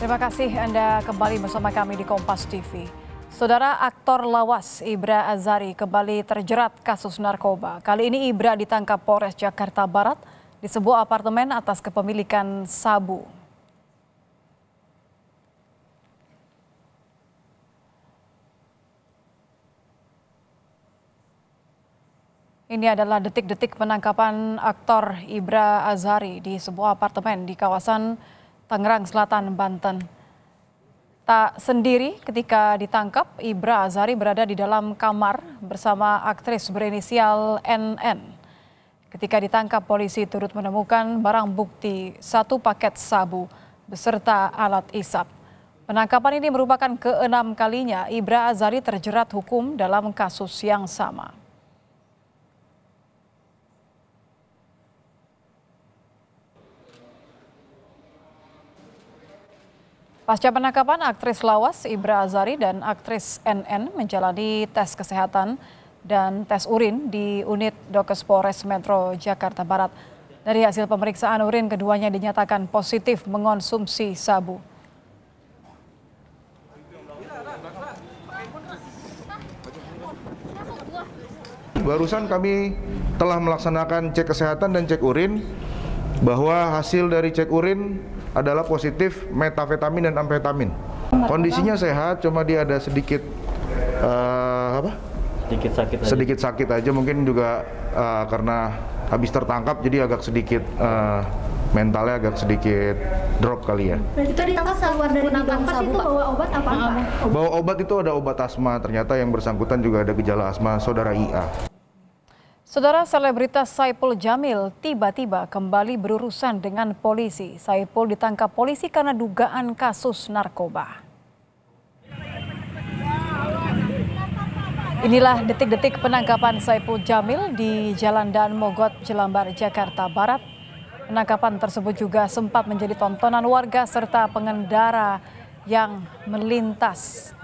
Terima kasih Anda kembali bersama kami di Kompas TV. Saudara, aktor lawas Ibra Azhari kembali terjerat kasus narkoba. Kali ini Ibra ditangkap Polres Jakarta Barat di sebuah apartemen atas kepemilikan sabu. Ini adalah detik-detik penangkapan aktor Ibra Azhari di sebuah apartemen di kawasan Tangerang Selatan, Banten. Tak sendiri ketika ditangkap, Ibra Azhari berada di dalam kamar bersama aktris berinisial NN. Ketika ditangkap, polisi turut menemukan barang bukti satu paket sabu beserta alat isap. Penangkapan ini merupakan ke-6 kalinya Ibra Azhari terjerat hukum dalam kasus yang sama. Pasca penangkapan, aktris lawas Ibra Azhari dan aktris NN menjalani tes kesehatan dan tes urin di unit Dokes Polres Metro Jakarta Barat. Dari hasil pemeriksaan urin, keduanya dinyatakan positif mengonsumsi sabu. Barusan kami telah melaksanakan cek kesehatan dan cek urin, bahwa hasil dari cek urin adalah positif metafetamin dan amfetamin. Kondisinya sehat, cuma dia ada sedikit sedikit sakit aja mungkin juga karena habis tertangkap, jadi agak sedikit mentalnya agak sedikit drop kali ya. Itu ditangkap keluar dari dalam sabu, Pak. Bawa obat apa? Bawa obat itu ada obat asma, ternyata yang bersangkutan juga ada gejala asma, saudara IA. Saudara, selebritas Saipul Jamil tiba-tiba kembali berurusan dengan polisi. Saipul ditangkap polisi karena dugaan kasus narkoba. Inilah detik-detik penangkapan Saipul Jamil di Jalan Daan Mogot, Jelambar, Jakarta Barat. Penangkapan tersebut juga sempat menjadi tontonan warga serta pengendara yang melintas.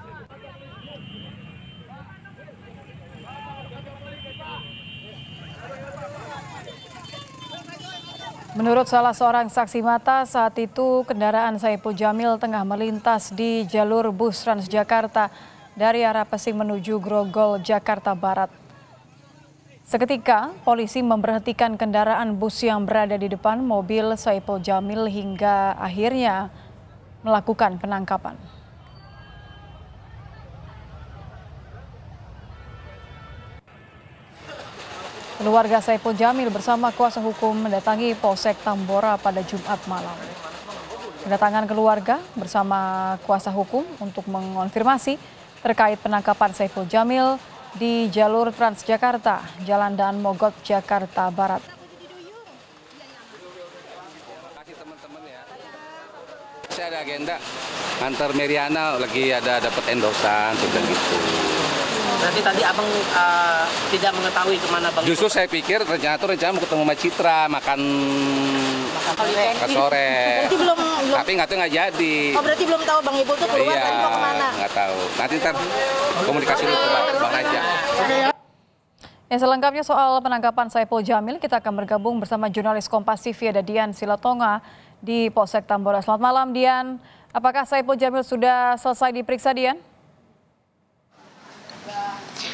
Menurut salah seorang saksi mata, saat itu kendaraan Saipul Jamil tengah melintas di jalur bus Transjakarta dari arah Pesing menuju Grogol, Jakarta Barat. Seketika, polisi memberhentikan kendaraan bus yang berada di depan mobil Saipul Jamil hingga akhirnya melakukan penangkapan. Keluarga Saipul Jamil bersama kuasa hukum mendatangi Polsek Tambora pada Jumat malam. Kedatangan keluarga bersama kuasa hukum untuk mengonfirmasi terkait penangkapan Saipul Jamil di jalur Transjakarta, Jalan Daan Mogot, Jakarta Barat. Saya ada agenda antar Meriana, lagi ada dapat endorsan sudah gitu. Berarti tadi abang tidak mengetahui kemana bang? Justru saya pikir rencana mau ketemu sama Citra, makan sore. Berarti belum. Tapi nggak jadi. Oh, berarti belum tahu bang ibu tuh keluar tadi mau kemana? Nggak tahu. Nanti komunikasi dulu ke bang aja. Yang selengkapnya soal penangkapan Saipul Jamil kita akan bergabung bersama jurnalis Kompas TV Ida Dian Silatonga di Polsek Tambora. Selamat malam Dian. Apakah Saipul Jamil sudah selesai diperiksa, Dian?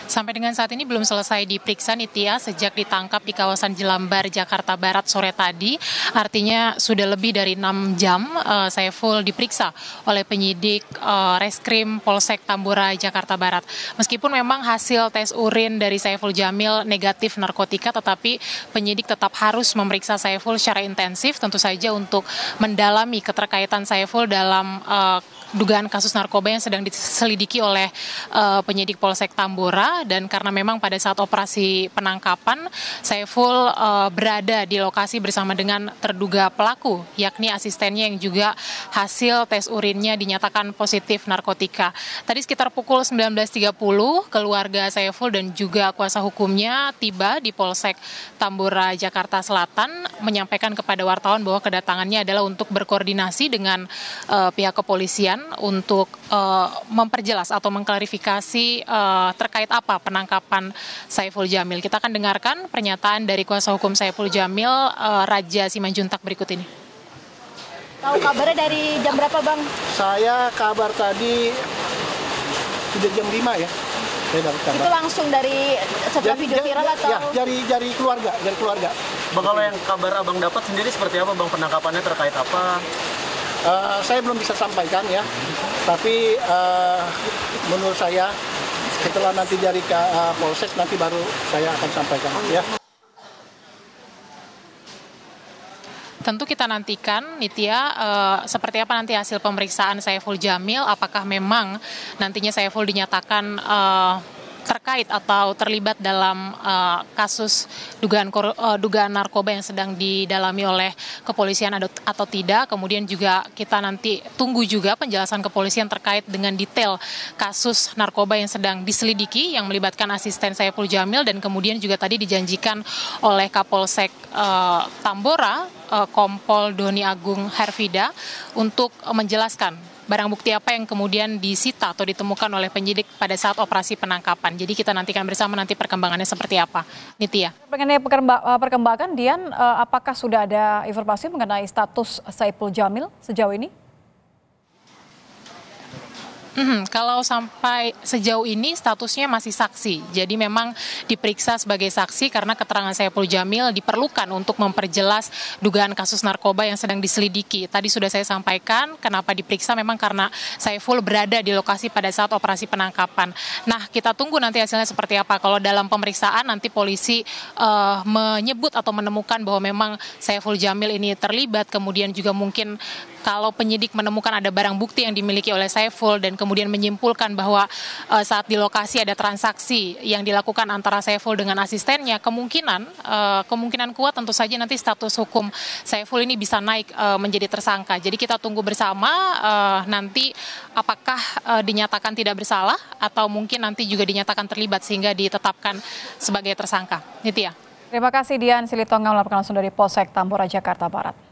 Sampai dengan saat ini belum selesai diperiksa Nitya, sejak ditangkap di kawasan Jelambar, Jakarta Barat sore tadi. Artinya sudah lebih dari 6 jam Saipul diperiksa oleh penyidik Reskrim Polsek Tambora, Jakarta Barat. Meskipun memang hasil tes urin dari Saipul Jamil negatif narkotika, tetapi penyidik tetap harus memeriksa Saipul secara intensif, tentu saja untuk mendalami keterkaitan Saipul dalam dugaan kasus narkoba yang sedang diselidiki oleh penyidik Polsek Tambora. Dan karena memang pada saat operasi penangkapan Saipul berada di lokasi bersama dengan terduga pelaku, yakni asistennya yang juga hasil tes urinnya dinyatakan positif narkotika. Tadi sekitar pukul 19.30 keluarga Saipul dan juga kuasa hukumnya tiba di Polsek Tambora, Jakarta Selatan, menyampaikan kepada wartawan bahwa kedatangannya adalah untuk berkoordinasi dengan pihak kepolisian untuk memperjelas atau mengklarifikasi terkait apa penangkapan Saipul Jamil. Kita akan dengarkan pernyataan dari kuasa hukum Saipul Jamil, Raja Simanjuntak berikut ini. Tahu kabarnya dari jam berapa, Bang? Saya kabar tadi sudah jam 5 ya. Itu langsung dari setelah video viral atau? Ya, dari keluarga, Bang, kalau yang kabar Abang dapat sendiri seperti apa, Bang? Penangkapannya terkait apa? Saya belum bisa sampaikan ya. Tapi menurut saya setelah nanti dari Polsek nanti baru saya akan sampaikan ya. Tentu kita nantikan, Nitya, seperti apa nanti hasil pemeriksaan Saipul Jamil, apakah memang nantinya Saipul dinyatakan terkait atau terlibat dalam kasus dugaan narkoba yang sedang didalami oleh kepolisian atau tidak. Kemudian juga kita nanti tunggu juga penjelasan kepolisian terkait dengan detail kasus narkoba yang sedang diselidiki yang melibatkan asisten Saipul Jamil, dan kemudian juga tadi dijanjikan oleh Kapolsek Tambora, Kompol Doni Agung Hervida, untuk menjelaskan barang bukti apa yang kemudian disita atau ditemukan oleh penyidik pada saat operasi penangkapan. Jadi kita nantikan bersama nanti perkembangannya seperti apa. Nitya. Mengenai perkembangan, Dian, apakah sudah ada informasi mengenai status Saipul Jamil sejauh ini? Kalau sampai sejauh ini statusnya masih saksi, jadi memang diperiksa sebagai saksi karena keterangan Saipul Jamil diperlukan untuk memperjelas dugaan kasus narkoba yang sedang diselidiki. Tadi sudah saya sampaikan kenapa diperiksa, memang karena Saipul berada di lokasi pada saat operasi penangkapan. Nah, kita tunggu nanti hasilnya seperti apa. Kalau dalam pemeriksaan nanti polisi menyebut atau menemukan bahwa memang Saipul Jamil ini terlibat, kemudian juga mungkin kalau penyidik menemukan ada barang bukti yang dimiliki oleh Saipul dan kemudian menyimpulkan bahwa saat di lokasi ada transaksi yang dilakukan antara Saipul dengan asistennya, kemungkinan kuat tentu saja nanti status hukum Saipul ini bisa naik menjadi tersangka. Jadi kita tunggu bersama nanti apakah dinyatakan tidak bersalah atau mungkin nanti juga dinyatakan terlibat sehingga ditetapkan sebagai tersangka. Nitya. Terima kasih Dian Silatonga melaporkan langsung dari Polsek Tambora, Jakarta Barat.